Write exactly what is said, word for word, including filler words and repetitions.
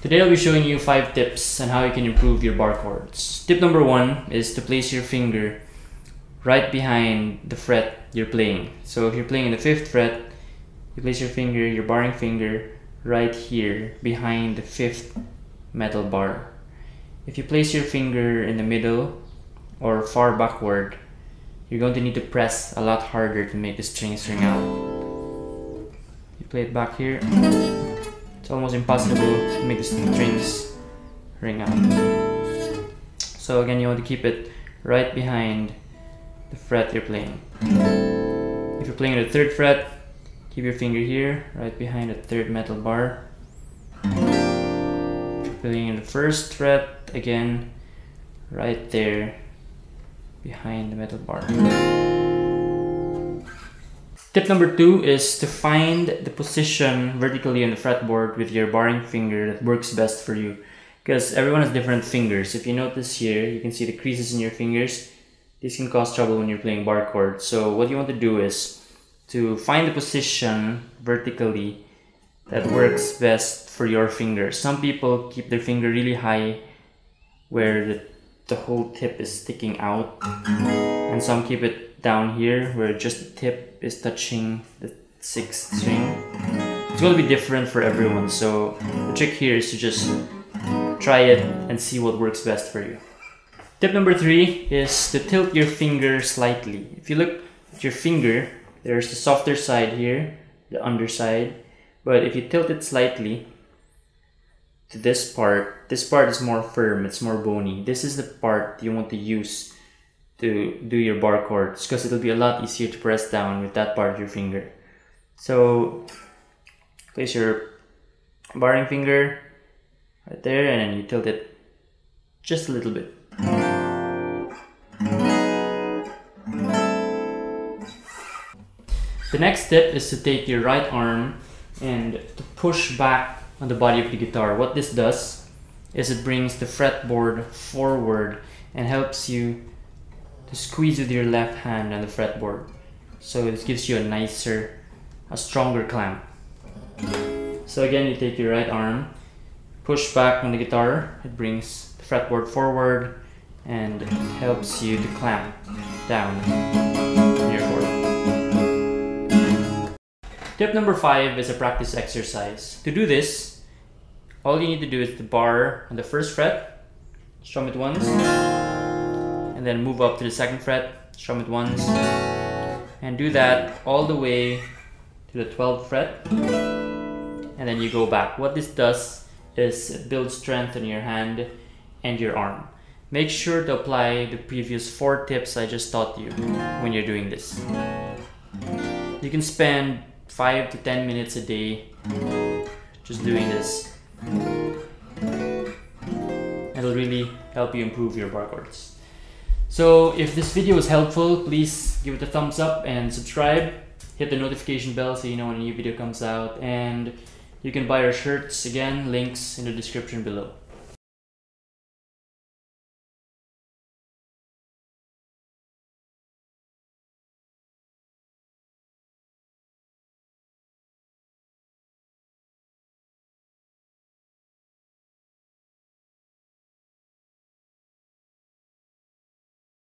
Today I'll be showing you five tips on how you can improve your barcodes. Tip number one is to place your finger right behind the fret you're playing. So if you're playing in the fifth fret, you place your finger, your barring finger, right here behind the fifth metal bar. If you place your finger in the middle or far backward, you're going to need to press a lot harder to make the strings ring out. You play it back here. It's almost impossible to make the strings ring out. So again, you want to keep it right behind the fret you're playing. If you're playing the third fret, keep your finger here, right behind the third metal bar. If you're playing the first fret, again, right there behind the metal bar. Tip number two is to find the position vertically on the fretboard with your barring finger that works best for you, because everyone has different fingers. If you notice here, you can see the creases in your fingers. These can cause trouble when you're playing bar chords. So what you want to do is to find the position vertically that works best for your finger. Some people keep their finger really high where the, the whole tip is sticking out, and some keep it down here where just the tip is touching the sixth string. It's going to be different for everyone, so the trick here is to just try it and see what works best for you. Tip number three is to tilt your finger slightly. If you look at your finger, there's the softer side here, the underside, but if you tilt it slightly to this part, this part is more firm, it's more bony. This is the part you want to use to do your bar chords, because it'll be a lot easier to press down with that part of your finger. So place your barring finger right there and then you tilt it just a little bit. The next step is to take your right arm and to push back on the body of the guitar. What this does is it brings the fretboard forward and helps you to squeeze with your left hand on the fretboard. So this gives you a nicer, a stronger clamp. So again, you take your right arm, push back on the guitar, it brings the fretboard forward and it helps you to clamp down. Tip number five is a practice exercise. To do this, all you need to do is the bar on the first fret, strum it once, and then move up to the second fret, strum it once, and do that all the way to the twelfth fret, and then you go back. What this does is it builds strength in your hand and your arm. Make sure to apply the previous four tips I just taught you when you're doing this. You can spend five to ten minutes a day just doing this. It'll really help you improve your bar chords. So if this video was helpful, please give it a thumbs up and subscribe. Hit the notification bell so you know when a new video comes out, and you can buy our shirts, again, links in the description below.